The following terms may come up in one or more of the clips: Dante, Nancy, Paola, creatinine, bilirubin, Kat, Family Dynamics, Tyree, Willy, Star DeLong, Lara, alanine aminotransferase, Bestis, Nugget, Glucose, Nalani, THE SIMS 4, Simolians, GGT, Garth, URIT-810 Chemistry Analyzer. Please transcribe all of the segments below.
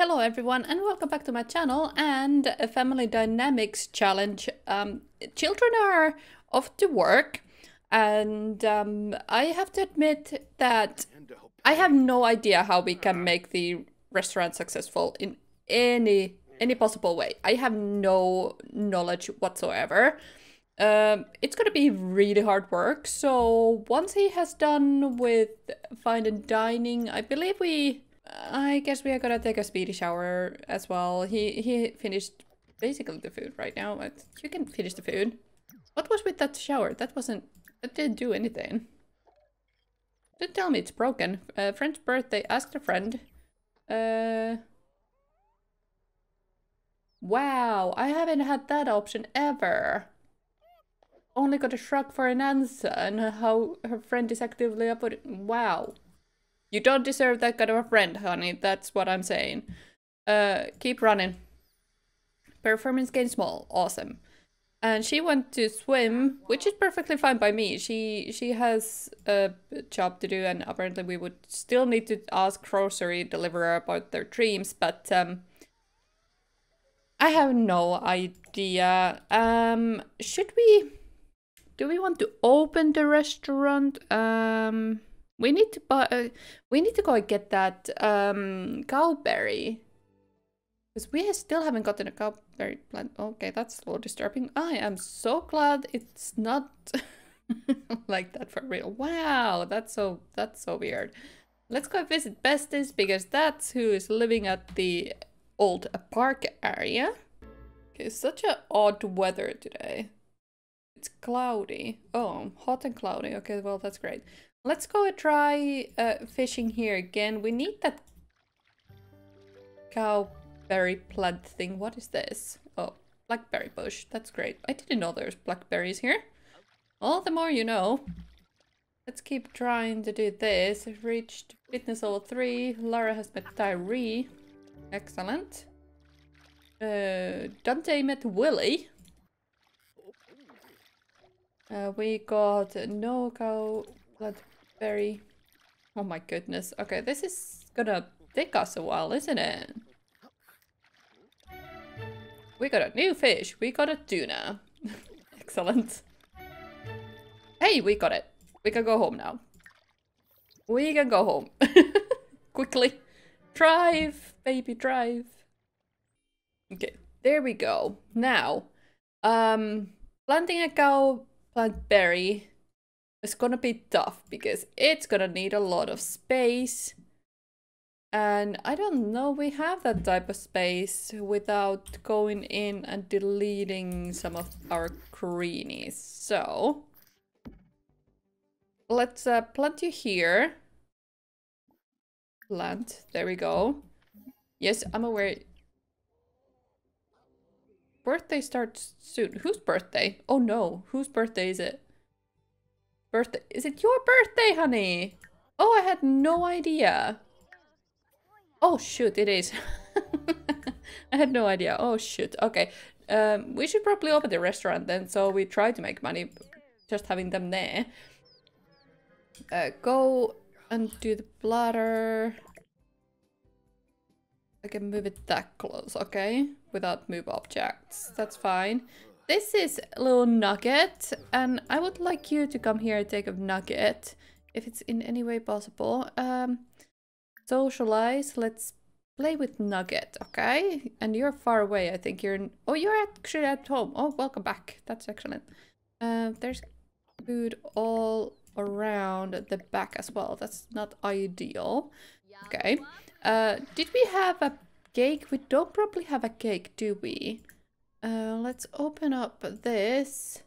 Hello everyone and welcome back to my channel and a family dynamics challenge. Children are off to work and I have to admit that I have no idea how we can make the restaurant successful in any possible way. I have no knowledge whatsoever. It's gonna be really hard work. So once he has done with fine and dining, I guess we are gonna take a speedy shower as well. He finished basically the food right now. But you can finish the food. What was with that shower? That didn't do anything. Don't tell me it's broken. Friend's birthday, asked a friend. Wow, I haven't had that option ever. Only got a shrug for an answer and how her friend is actively up. Wow. You don't deserve that kind of a friend, honey. That's what I'm saying. Keep running. Performance gain small. Awesome. And she went to swim, which is perfectly fine by me. She has a job to do, and apparently we would still need to ask grocery deliverer about their dreams, but I have no idea. Should we... do we want to open the restaurant? We need to buy. We need to go and get that cowberry, because we still haven't gotten a cowberry plant. Okay, that's a little disturbing. I am so glad it's not like that for real. Wow, that's so weird. Let's go visit Bestis, because that's who is living at the old park area. Okay, such an odd weather today. It's cloudy. Oh, hot and cloudy. Okay, well that's great. Let's go and try fishing here again. We need that cowberry plant thing. What is this? Oh, blackberry bush. That's great. I didn't know there's blackberries here. All the more you know. Let's keep trying to do this. I've reached fitness level 3. Lara has met Tyree. Excellent. Dante met Willy. We got no blackberry. Oh my goodness. Okay, this is gonna take us a while, isn't it? We got a new fish. We got a tuna. Excellent. Hey, we got it. We can go home now. We can go home. Quickly. Drive, baby, drive. Okay, there we go. Now, planting a blackberry. It's gonna be tough because it's gonna need a lot of space, and I don't know we have that type of space without going in and deleting some of our greenies. So let's plant you here. Plant, there we go. Yes, I'm aware. Birthday starts soon. Whose birthday? Oh no, whose birthday is it? Birthday? Is it your birthday, honey? Oh, I had no idea. Oh shoot, it is. I had no idea. Oh shoot. Okay, we should probably open the restaurant then, so we try to make money just having them there. Go and do the bladder. I can move it that close. Okay, without move objects, that's fine. This is a little Nugget, and I would like you to come here and take a Nugget, if it's in any way possible. Socialize, let's play with Nugget, okay? And you're far away, I think you're... oh, you're actually at home. Oh, welcome back. That's excellent. There's food all around the back as well. That's not ideal. Okay. Did we have a cake? We don't probably have a cake, do we? Let's open up this.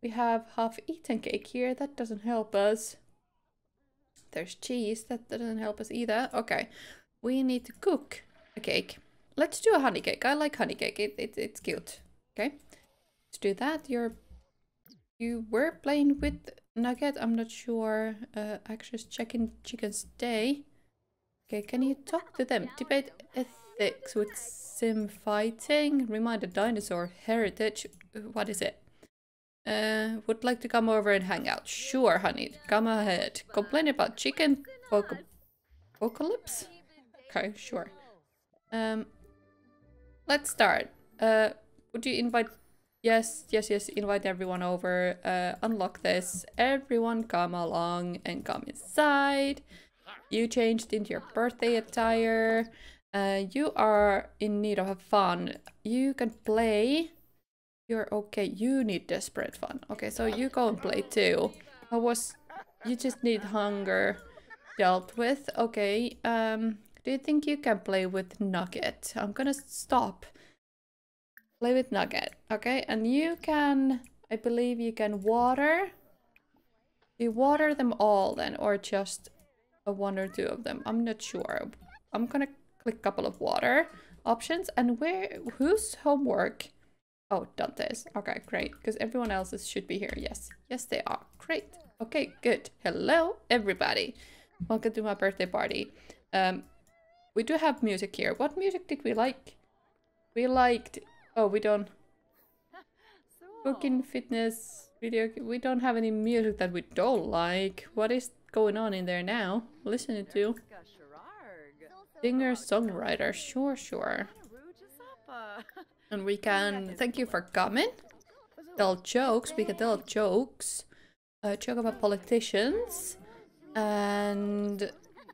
We have half-eaten cake here. That doesn't help us. There's cheese. That doesn't help us either. Okay. We need to cook a cake. Let's do a honey cake. I like honey cake. It's cute. Okay. Let's do that. You were playing with Nugget. I'm not sure. Actually, checking chickens day. Okay. Can you talk to them? Debate ethics with sim fighting. Remind a dinosaur heritage. What is it? Would like to come over and hang out. Sure, honey. Come ahead. Complain about chicken apocalypse? Okay, sure. Let's start. Would you invite... Yes, invite everyone over. Unlock this. Everyone come along and come inside. You changed into your birthday attire. You are in need of fun. You can play. You're okay. You need desperate fun. Okay, so you go and play too. You just need hunger dealt with. Okay, do you think you can play with Nugget? I'm gonna stop. Play with Nugget. Okay, and you can, I believe you can water. You water them all then, or just a one or two of them. I'm not sure. I'm gonna click a couple of water options. And whose homework? Oh, Dante's. Okay, great. Because everyone else's should be here. Yes. Yes, they are. Great. Okay, good. Hello, everybody. Welcome to my birthday party. We do have music here. What music did we like? We liked... Oh, we don't... Cooking, fitness, video... We don't have any music that we don't like. What is going on in there now? Listening to... Singer-songwriter. Sure, sure. And we can... Thank you for coming. Tell jokes. We can tell jokes. Joke about politicians. And...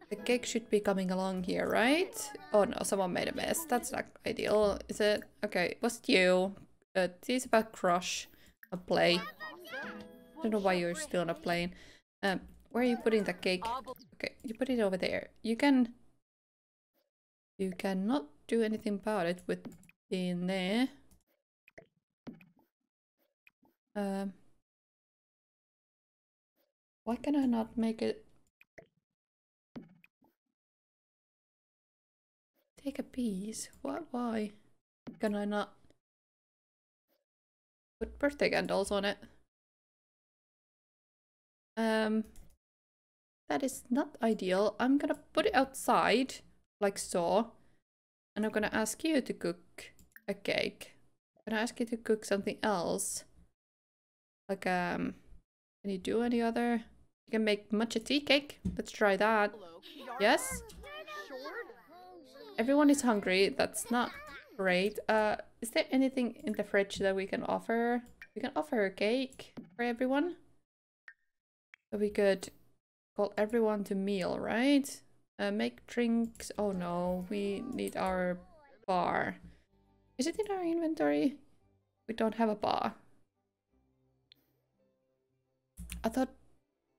The cake should be coming along here, right? Oh no, someone made a mess. That's not ideal, is it? Okay, what's you? This is about crush and play. I don't know why you're still on a plane. Where are you putting the cake? Okay, you put it over there. You cannot do anything about it with in there. Why can I not make it? Take a piece? What? Why? Can I not put birthday candles on it? That is not ideal. I'm gonna put it outside, like so. And I'm gonna ask you to cook a cake. I'm gonna ask you to cook something else. Like, can you do any other? You can make matcha tea cake. Let's try that. Yes? Everyone is hungry. That's not great. Is there anything in the fridge that we can offer? We can offer a cake for everyone. So we could call everyone to meal, right? Make drinks. Oh no, we need our bar. Is it in our inventory? We don't have a bar. I thought,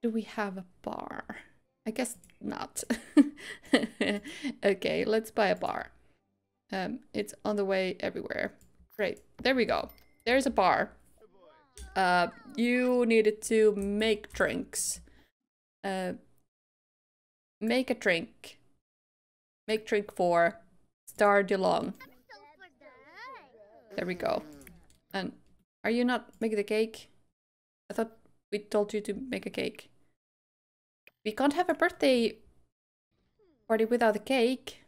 do we have a bar? I guess not. Okay, let's buy a bar. It's on the way everywhere. Great, there we go. There's a bar. You needed to make drinks. Make a drink. Make drink for Star DeLong. There we go. And are you not making the cake? I thought we told you to make a cake. We can't have a birthday party without a cake.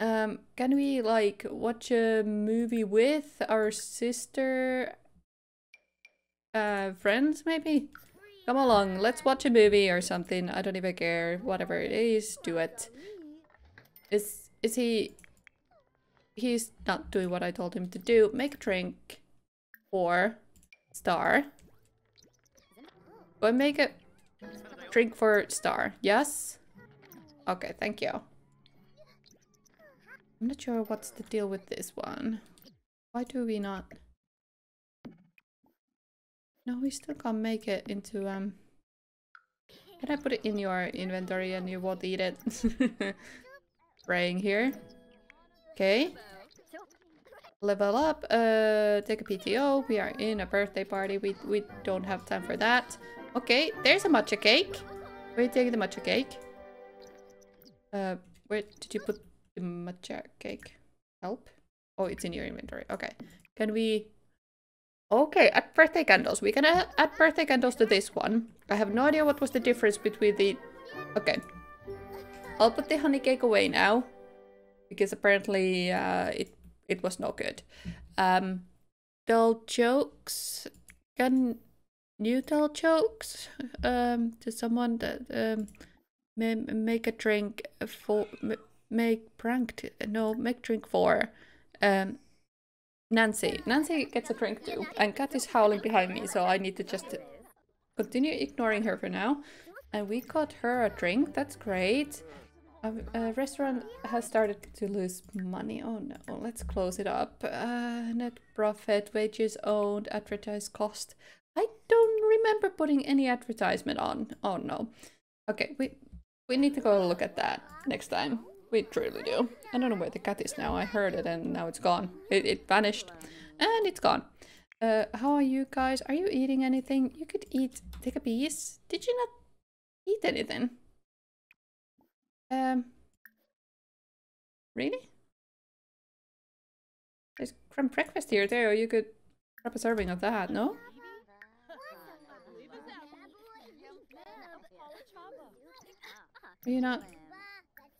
Can we like watch a movie with our sister friends maybe? Come along, let's watch a movie or something. I don't even care. Whatever it is, do it. Is he... He's not doing what I told him to do. Make a drink for Star. We'll make a drink for Star, yes? Okay, thank you. I'm not sure what's the deal with this one. Why do we not? No, we still can't make it into... Can I put it in your inventory and you won't eat it? Spraying here. Okay. Level up, take a PTO. We are in a birthday party. We don't have time for that. Okay, there's a matcha cake. We're taking the matcha cake. Where did you put the matcha cake? Help? Oh, it's in your inventory. Okay. Can we... Okay, add birthday candles. We can add birthday candles to this one. I have no idea what was the difference between the... Okay. I'll put the honey cake away now. Because apparently it was no good. Tell jokes. Can... You tell jokes to someone that Make a drink for... Make prank... No, make drink for... Nancy. Nancy gets a drink too. And Kat is howling behind me, so I need to just continue ignoring her for now. And we got her a drink. That's great. A restaurant has started to lose money. Oh no, let's close it up. Net profit, wages owned, advertised cost. I don't remember putting any advertisement on. Oh no. Okay, we need to go look at that next time. We truly do. I don't know where the cat is now. I heard it and now it's gone. It vanished and it's gone. How are you guys? Are you eating anything? You could eat. Take a piece. Did you not eat anything? Really? There's crumb breakfast here too. You could grab a serving of that, no? Are you not...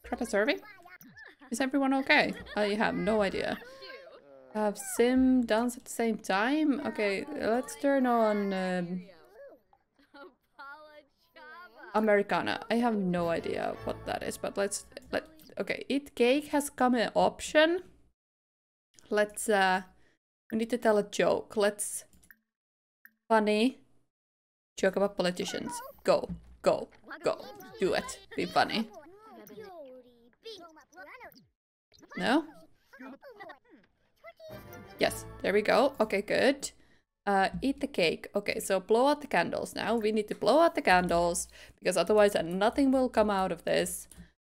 Grab a serving? Is everyone okay? I have no idea. Have Sim dance at the same time? Okay, let's turn on... Americana. I have no idea what that is, but let okay, eat cake has come an option. Let's we need to tell a joke. Let's funny joke about politicians. Go, go, go. Do it. Be funny. No? Yes, there we go. Okay, good. Eat the cake. Okay, so blow out the candles now. We need to blow out the candles because otherwise nothing will come out of this.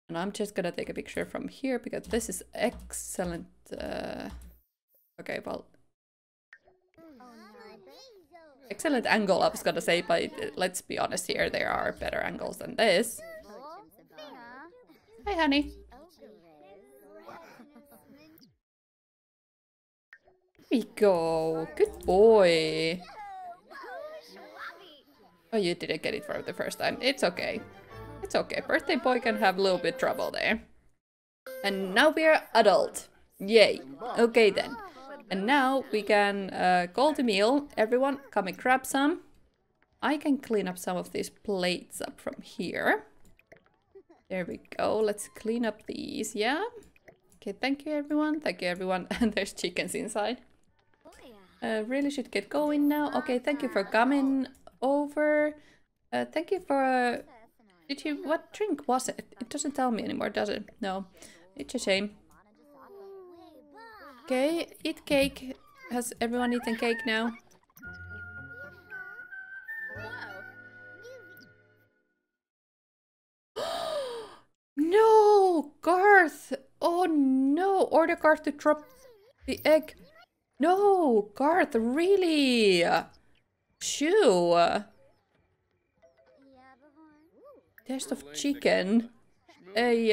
And I'm just gonna take a picture from here because this is excellent. Okay, well... Excellent angle, I was gonna say, but let's be honest here, there are better angles than this. Hi, honey. We go. Good boy. Oh, you didn't get it for the first time. It's okay. It's okay. Birthday boy can have a little bit trouble there. And now we are adult. Yay. Okay then. And now we can call the meal. Everyone, come and grab some. I can clean up some of these plates up from here. There we go. Let's clean up these. Yeah. Okay, thank you everyone. Thank you everyone. And there's chickens inside. Really should get going now. Okay, thank you for coming over. Thank you for... did you... What drink was it? It doesn't tell me anymore, does it? No. It's a shame. Okay, eat cake. Has everyone eaten cake now? No! Garth! Oh no! Order Garth to drop the egg. No! Garth, really? Shoo! Taste of chicken. Hey,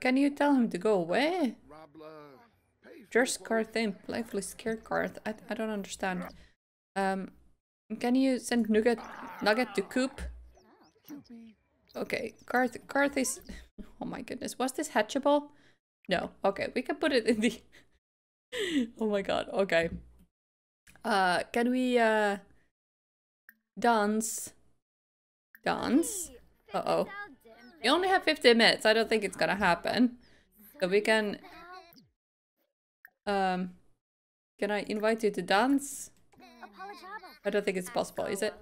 can you tell him to go away? Just Garth in. Playfully scared Garth. I don't understand. Can you send Nugget to coop? Okay, Garth is... Oh my goodness, was this hatchable? No, okay, we can put it in the... Oh my god, okay. Can we dance? Dance? Uh-oh. We only have 15 minutes, I don't think it's gonna happen. So we can... Can I invite you to dance? I don't think it's possible, is it?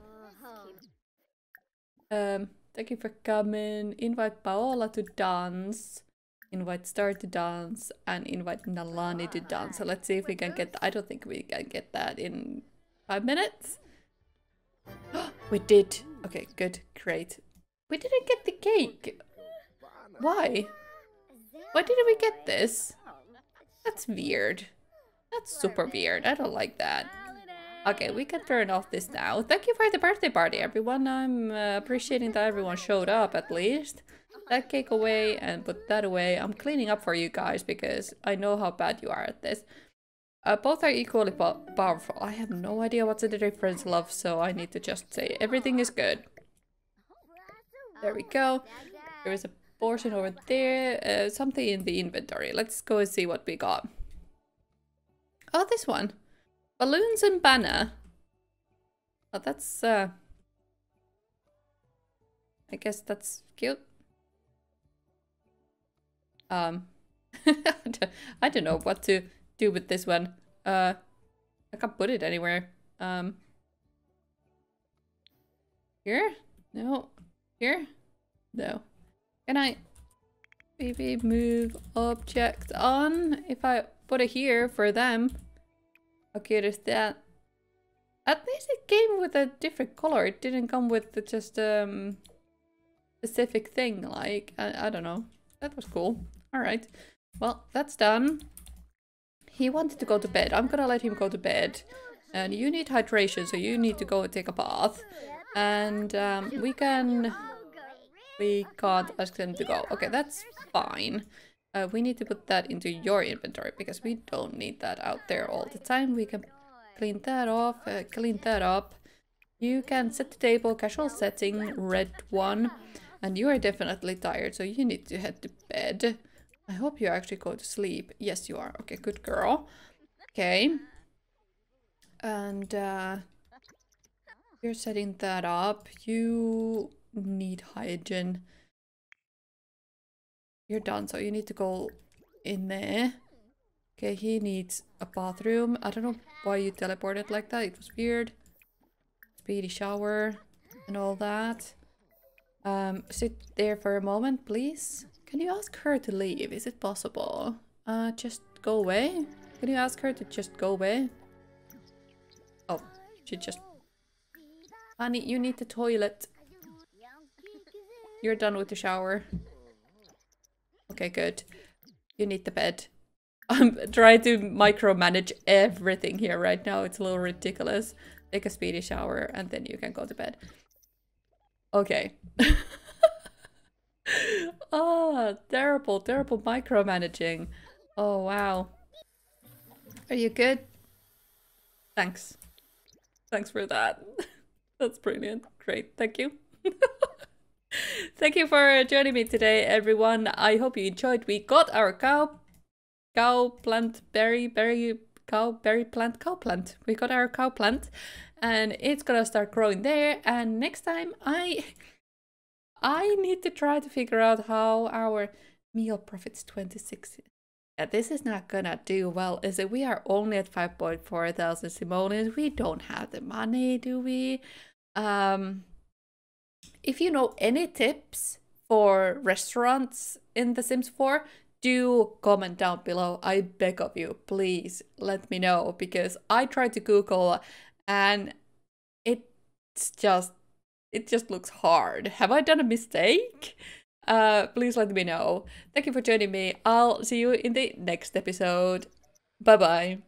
Thank you for coming. Invite Paola to dance. Invite Star to dance. And invite Nalani to dance. So let's see if we can get that. I don't think we can get that in 5 minutes. We did. Okay, good. Great. We didn't get the cake. Why? Why didn't we get this? That's weird. That's super weird. I don't like that. Okay, we can turn off this now. Thank you for the birthday party, everyone. I'm appreciating that everyone showed up, at least. That cake away and put that away. I'm cleaning up for you guys because I know how bad you are at this. Both are equally powerful. I have no idea what's the difference, love, so I need to just say everything is good. There we go. There is a portion over there. Something in the inventory. Let's go and see what we got. Oh, this one. Balloons and banner. Oh, that's I guess that's cute. I don't know what to do with this one. I can't put it anywhere. Here? No. Here? No. Can I maybe move object on? If I put it here for them. Okay, there's that. At least it came with a different color. It didn't come with the just specific thing. Like, I don't know. That was cool. Alright. Well, that's done. He wanted to go to bed. I'm gonna let him go to bed. And you need hydration, so you need to go and take a bath. And we can't ask them to go. Okay, that's fine. We need to put that into your inventory because we don't need that out there all the time. We can clean that off, clean that up. You can set the table, casual setting, red one. And you are definitely tired, so you need to head to bed. I hope you actually go to sleep. Yes, you are. Okay, good girl. Okay. And you're setting that up. You need hygiene. You're done, so you need to go in there. Okay, he needs a bathroom. I don't know why you teleported like that. It was weird. Speedy shower and all that. Sit there for a moment, please. Can you ask her to leave? Is it possible? Just go away? Can you ask her to just go away? Oh, she just... Honey, you need the toilet. You're done with the shower. Okay, good. You need the bed. I'm trying to micromanage everything here right now. It's a little ridiculous. Take a speedy shower and then you can go to bed. Okay. Oh, terrible, terrible micromanaging. Oh, wow. Are you good? Thanks. Thanks for that. That's brilliant. Great. Thank you. Thank you for joining me today, everyone. I hope you enjoyed. We got our cow plant. We got our cow plant and it's gonna start growing there. And next time I need to try to figure out how our meal profits 26. Yeah, this is not gonna do well, is it? We are only at 5,400 Simolians. We don't have the money, do we? If you know any tips for restaurants in The Sims 4, do comment down below. I beg of you, please let me know, because I tried to Google and it just looks hard. Have I done a mistake? Please let me know. Thank you for joining me. I'll see you in the next episode. Bye-bye.